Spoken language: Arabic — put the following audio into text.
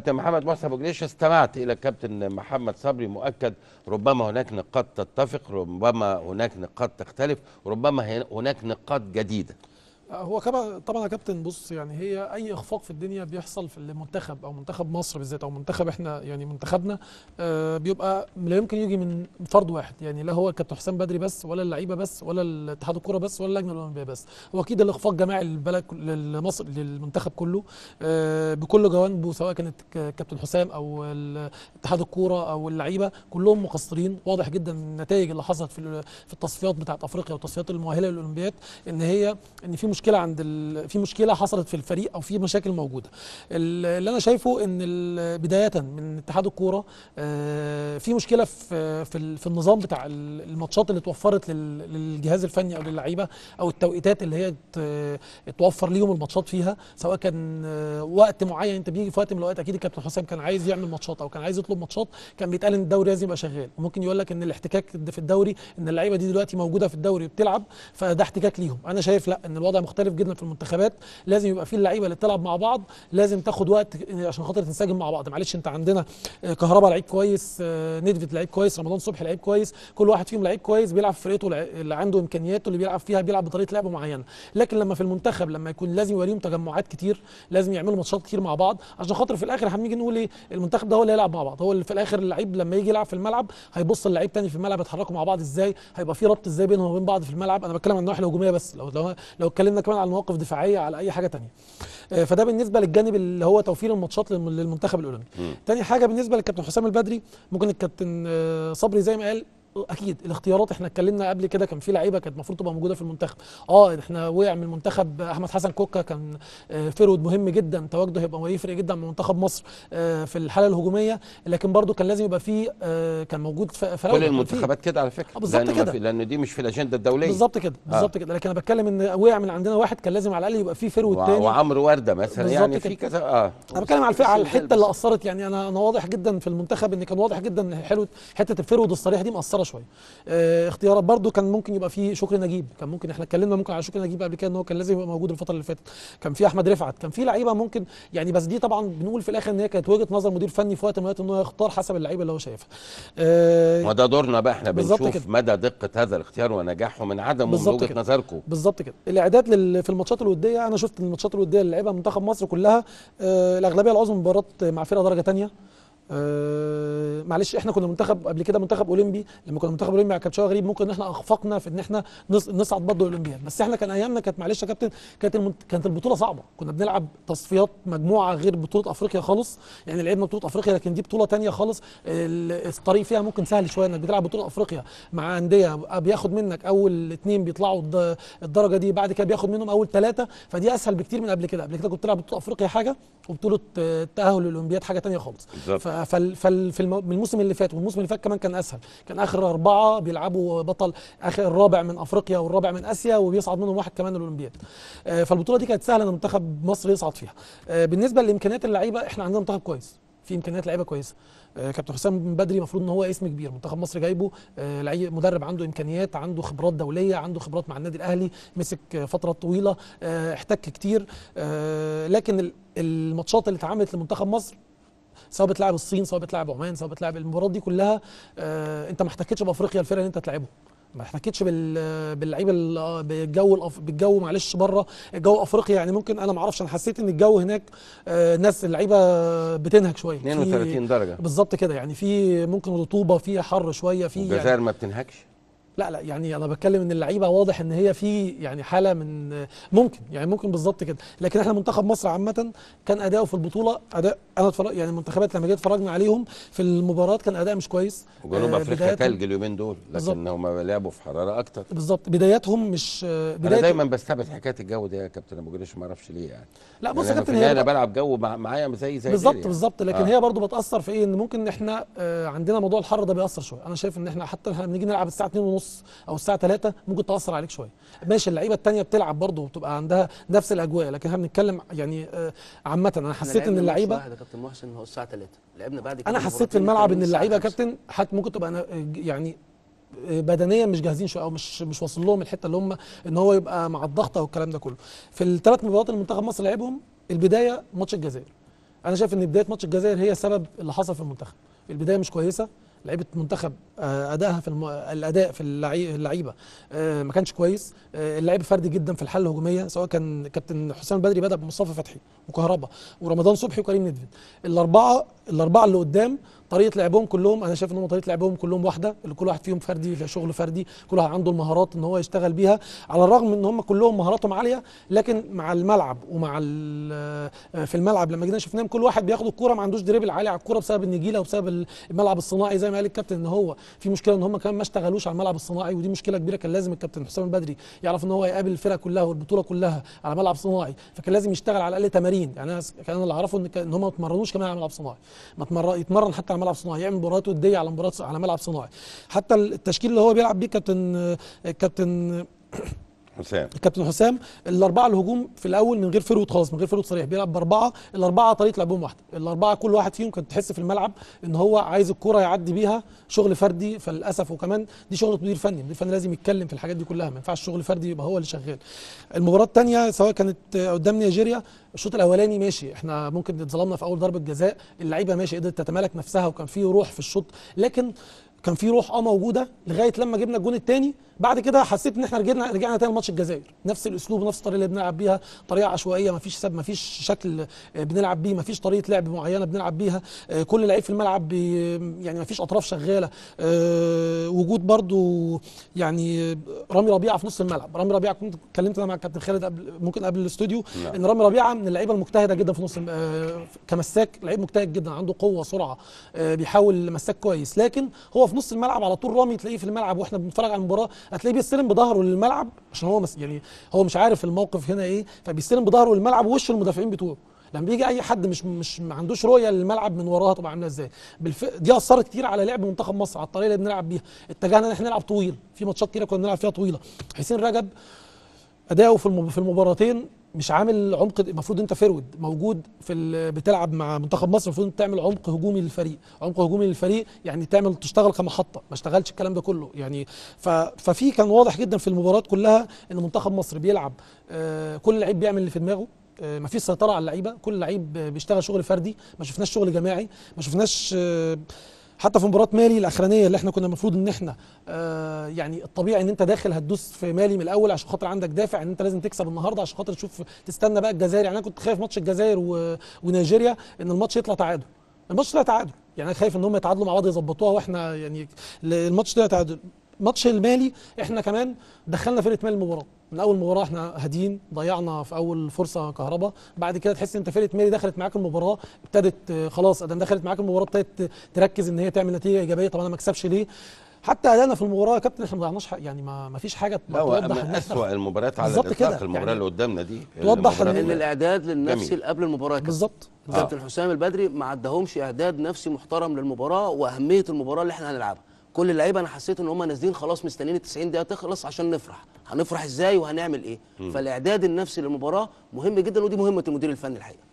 كابتن محمد أبوجريشة، استمعت إلى كابتن محمد صبري مؤكد ربما هناك نقاط تتفق، ربما هناك نقاط تختلف، ربما هناك نقاط جديدة. هو طبعا يا كابتن، بص يعني هي اي اخفاق في الدنيا بيحصل في المنتخب او منتخب مصر بالذات او منتخب احنا يعني منتخبنا بيبقى لا يمكن يجي من فرد واحد، يعني لا هو كابتن حسام بدري بس ولا اللعيبه بس ولا الاتحاد الكوره بس ولا اللجنه الاولمبيه بس، هو اكيد الاخفاق جماعي للبلد لمصر للمنتخب كله بكل جوانبه، سواء كانت كابتن حسام او اتحاد الكوره او اللعيبه كلهم مقصرين. واضح جدا النتائج اللي حصلت في التصفيات بتاعت افريقيا والتصفيات المؤهله للاولمبياد ان في مشكله في مشكله حصلت في الفريق او في مشاكل موجوده. اللي انا شايفه ان بدايه من اتحاد الكوره في مشكله في النظام بتاع الماتشات اللي اتوفرت للجهاز الفني او للعيبه او التوقيتات اللي هي اتوفر ليهم الماتشات فيها، سواء كان وقت معين انت بيجي في وقت من الاوقات. اكيد الكابتن حسام كان عايز يعمل ماتشات او كان عايز يطلب ماتشات، كان بيتقال ان الدوري لازم يبقى شغال، وممكن يقول لك ان الاحتكاك في الدوري ان اللعيبه دي دلوقتي موجوده في الدوري بتلعب فده احتكاك ليهم. انا شايف لا، ان الوضع مختلف جدا في المنتخبات، لازم يبقى في اللعيبه اللي بتلعب مع بعض لازم تاخد وقت عشان خاطر تنسجم مع بعض. معلش انت عندنا كهرباء لعيب كويس، ندفت لعيب كويس، رمضان صبحي لعيب كويس، كل واحد فيهم لعيب كويس بيلعب في فرقته اللي عنده امكانياته اللي بيلعب فيها بيلعب بطريقه لعب معينه. لكن لما في المنتخب لما يكون لازم يوريهم تجمعات كتير، لازم يعملوا ماتشات كتير مع بعض عشان خاطر في الاخر هنيجي نقول ايه، المنتخب ده هو اللي هيلعب مع بعض، هو اللي في الاخر اللعيب لما يجي يلعب في الملعب هيبص للعيب تاني في الملعب يتحركوا مع بعض ازاي، هيبقى في ربط ازاي بينهم وبين بعض في الملعب. انا بتكلم عن الناحيه الهجوميه بس، لو اتكلمنا كمان على مواقف دفاعيه على اي حاجه ثانيه. فده بالنسبه للجانب اللي هو توفير الماتشات للمنتخب الاولمبي. ثاني حاجه بالنسبه للكابتن حسام البدري، ممكن الكابتن صبري زي ما قال اكيد الاختيارات، احنا اتكلمنا قبل كده كان في لعيبه كانت المفروض تبقى موجوده في المنتخب، احنا وقع من المنتخب احمد حسن كوكا، كان فرود مهم جدا تواجده هيبقى ويفرق جدا مع منتخب مصر في الحاله الهجوميه، لكن برده كان لازم يبقى في كان موجود فراوده كل المنتخبات كده على فكره، بالظبط كده، لان دي مش في الاجنده الدوليه، بالظبط كده بالظبط كده. لكن انا بتكلم ان وقع من عندنا واحد كان لازم على الاقل يبقى في فرود تاني وعمرو ورده مثلا، يعني في كذا انا بتكلم على الحته اللي اثرت. يعني انا واضح جدا في المنتخب ان كان واضح جدا حلو حته الفرود الصريح دي مأثره شويه. اختيارات برضو كان ممكن يبقى فيه شكر نجيب، كان ممكن احنا اتكلمنا ممكن على شكر نجيب قبل كده ان هو كان لازم يبقى موجود الفتره اللي فاتت، كان في احمد رفعت، كان في لعيبه ممكن يعني، بس دي طبعا بنقول في الاخر ان هي كانت وجهه نظر مدير فني في وقت من الاوقات ان هو يختار حسب اللعيبه اللي هو شايفها. وده دورنا بقى، احنا بنشوف مدى دقه هذا الاختيار ونجاحه من عدمه من وجهه نظركم. بالظبط كده. الاعداد في الماتشات الوديه، انا شفت الماتشات الوديه اللي لعبها منتخب مصر كلها الاغلبيه العظمى مباريات مع فرقه درجه ثانيه. معلش احنا كنا منتخب قبل كده منتخب اولمبي، لما كنا منتخب اولمبي مع كابتشا غريب ممكن احنا اخفقنا في ان احنا نصعد برضه الاولمبياد، بس احنا كان ايامنا كانت معلش يا كابتن كانت البطوله صعبه، كنا بنلعب تصفيات مجموعه غير بطوله افريقيا خالص، يعني لعبنا بطوله افريقيا لكن دي بطوله ثانيه خالص، الطريق فيها ممكن سهل شويه انك بتلعب بطوله افريقيا مع انديه بياخد منك اول اثنين بيطلعوا الدرجه دي، بعد كده بياخد منهم اول ثلاثه، فدي اسهل بكتير من قبل كده كنت بتلعب بطوله افريقيا حاجه وبطوله التاهل للاولمبياد حاجه ثانيه خالص. في الموسم اللي فات والموسم اللي فات كمان كان اسهل، كان اخر 4 بيلعبوا بطل اخر الرابع من افريقيا والرابع من اسيا وبيصعد منهم واحد كمان الاولمبياد. فالبطوله دي كانت سهله ان منتخب مصر يصعد فيها. بالنسبه لامكانيات اللعيبه، احنا عندنا منتخب كويس، في امكانيات لعيبه كويسه. كابتن حسام بدري المفروض ان هو اسم كبير، منتخب مصر جايبه لعيب مدرب عنده امكانيات، عنده خبرات دوليه، عنده خبرات مع النادي الاهلي، مسك فتره طويله، احتك كتير. لكن الماتشات اللي اتعملت لمنتخب مصر سواء بتلعب الصين سواء بتلعب عمان سواء بتلعب المباريات دي كلها، انت ما احتكتش بافريقيا الفرقه اللي انت تلعبها، ما احتكتش باللعيبه بالجو معلش بره الجو افريقيا، يعني ممكن انا ما اعرفش، انا حسيت ان الجو هناك ناس اللعيبه بتنهك شويه 32 درجه بالظبط كده، يعني في ممكن رطوبه، في حر شويه، في الجزائر يعني ما بتنهكش، لا يعني انا بتكلم ان اللعيبه واضح ان هي في يعني حاله من ممكن بالظبط كده. لكن احنا منتخب مصر عامه كان اداؤه في البطوله اداء، انا يعني المنتخبات لما جيت اتفرجنا عليهم في المباريات كان اداء مش كويس، وجنوب افريقيا تلج اليومين دول لكن هم لعبوا في حراره اكتر، بالظبط بداياتهم مش انا دايما بستبعد حكايه الجو دي يا كابتن أبوجريشة، ما اعرفش ليه يعني. لا بص يا كابتن، هي انا بلعب جو معايا زي بالظبط لكن هي برضو بتاثر في ايه، ان ممكن احنا عندنا موضوع الحر ده بيأثر شويه. انا شايف ان احنا حتى لما بنيجي نلعب الساعه 2:30 او الساعه 3 ممكن تاثر عليك شويه، ماشي اللعيبه الثانيه بتلعب برضه وبتبقى عندها نفس الاجواء، لكن احنا بنتكلم يعني عامه. انا حسيت ان اللعيبه يا كابتن محسن هو الساعه 3 لعبنا بعد كده، انا حسيت في الملعب ان اللعيبه يا كابتن ممكن تبقى انا يعني بدنيا مش جاهزين شويه او مش واصل لهم الحته اللي هم ان هو يبقى مع الضغط او الكلام ده كله. في الثلاث مباريات اللي منتخب مصر لعبهم، البدايه ماتش الجزائر انا شايف ان بدايه ماتش الجزائر هي السبب اللي حصل في المنتخب. البدايه مش كويسه، لعيبه المنتخب ادائها في الاداء في اللعيبه ما كانش كويس، اللعب فردي جدا في الحاله الهجوميه، سواء كان كابتن حسام بدري بدا بمصطفى فتحي وكهرباء ورمضان صبحي وكريم ندفن. الاربعه اللي قدام طريقه لعبهم كلهم، انا شايف ان هم طريقه لعبهم كلهم واحده، كل واحد فيهم فردي، شغل فردي، كل واحد عنده المهارات ان هو يشتغل بيها، على الرغم ان هم كلهم مهاراتهم عاليه، لكن مع الملعب ومع في الملعب لما جينا شفناهم كل واحد بياخد الكوره ما عندوش دريبل عالي على الكوره بسبب النجيله وبسبب الملعب الصناعي. زي ما قال الكابتن ان هو في مشكله ان هم كمان ما اشتغلوش على الملعب الصناعي، ودي مشكله كبيره. كان لازم الكابتن حسام البدري يعرف ان هو يقابل الفرقه كلها والبطوله كلها على ملعب صناعي، فكان لازم يشتغل على الاقل تمارين. يعني انا كان اللي اعرفه ان هم ما اتمرنوش كمان على ملعب صناعي، ما يتمرن حتى على ملعب صناعي، يعمل مباريات وديه على مباريات على ملعب صناعي. حتى التشكيل اللي هو بيلعب بيه كابتن حسام الاربعه الهجوم في الاول من غير فروت خالص، من غير فروت صريح، بيلعب باربعه، الاربعه طريقه لعبهم واحده، الاربعه كل واحد فيهم كان تحس في الملعب ان هو عايز الكوره يعدي بيها، شغل فردي فللاسف. وكمان دي شغله مدير فني، المدير الفني لازم يتكلم في الحاجات دي كلها، ما ينفعش شغل فردي يبقى هو اللي شغال. المباراه الثانيه سواء كانت قدام نيجيريا، الشوط الاولاني ماشي، احنا ممكن اتظلمنا في اول ضربه جزاء، اللعيبه ماشي قدرت تتمالك نفسها وكان في روح في الشوط، لكن كان في روح موجوده لغايه لما جبنا الجون الثاني. بعد كده حسيت ان احنا رجعنا تاني لماتش الجزائر، نفس الاسلوب ونفس الطريقه اللي بنلعب بيها، طريقه عشوائيه، مفيش شكل بنلعب بيه، مفيش طريقه لعب معينه بنلعب بيها، كل لعيب في الملعب يعني مفيش اطراف شغاله. وجود برضو يعني رامي ربيعه في نص الملعب، رامي ربيعه كنت اتكلمت انا مع الكابتن خالد قبل الاستوديو ان رامي ربيعه من اللعيبه المجتهده جدا في نص كمساك، لعيب مجتهد جدا، عنده قوه سرعه، بيحاول مساك كويس، لكن هو في نص الملعب على طول. رامي تلاقيه في الملعب واحنا بنتفرج على المباراه هتلاقيه بيستلم بظهره للملعب، عشان هو يعني هو مش عارف الموقف هنا ايه، فبيستلم بظهره للملعب ووش المدافعين بتوعه. لما بيجي اي حد مش ما عندوش رؤيه للملعب من وراها تبقى عامله ازاي. دي اثرت كتير على لعب منتخب مصر، على الطريقه اللي بنلعب بيها، اتجهنا ان احنا نلعب طويل في ماتشات كتير كنا بنلعب فيها طويله. حسين رجب اداؤه في المباراتين مش عامل عمق، المفروض انت فيرود موجود بتلعب مع منتخب مصر، المفروض انت تعمل عمق هجومي للفريق، عمق هجومي للفريق يعني تشتغل كمحطه، ما اشتغلش الكلام ده كله يعني. ففي كان واضح جدا في المباريات كلها ان منتخب مصر بيلعب كل لعيب بيعمل اللي في دماغه، ما فيش سيطره على اللعيبه، كل لعيب بيشتغل شغل فردي، ما شفناش شغل جماعي، ما شفناش حتى في مباراة مالي الاخرانيه اللي احنا كنا المفروض ان احنا يعني الطبيعي ان انت داخل هتدوس في مالي من الاول عشان خاطر عندك دافع ان انت لازم تكسب النهارده عشان خاطر تشوف تستنى بقى الجزائر. يعني انا كنت خايف ماتش الجزائر ونيجيريا ان الماتش يطلع تعادل، الماتش طلع تعادل، يعني انا خايف ان هم يتعادلوا مع بعض يظبطوها واحنا يعني الماتش طلع تعادل. ماتش المالي احنا كمان دخلنا فرقه مالي المباراه من اول مباراه، احنا هاديين، ضيعنا في اول فرصه كهرباء، بعد كده تحس انت فرقه مالي دخلت معاك المباراه، ابتدت خلاص ادم دخلت معاك المباراه ابتدت تركز ان هي تعمل نتيجه ايجابيه. طب انا ما اكسبش ليه؟ حتى ادائنا في المباراه يا كابتن احنا ما ضيعناش يعني ما فيش حاجه توضح ان اسوء المباريات على الاطلاق. المباراه يعني اللي قدامنا دي توضح ان الاعداد للنفسي اللي قبل المباراه بالظبط كابتن حسام البدري ما عداهمش اعداد نفسي محترم للمباراه واهميه المباراه اللي احنا هنلعبها. كل اللعيبه انا حسيت ان هم نازلين خلاص مستنيين ال 90 دقيقه تخلص عشان نفرح، هنفرح ازاي وهنعمل ايه؟ فالاعداد النفسي للمباراه مهم جدا، ودي مهمه المدير الفني الحقيقه.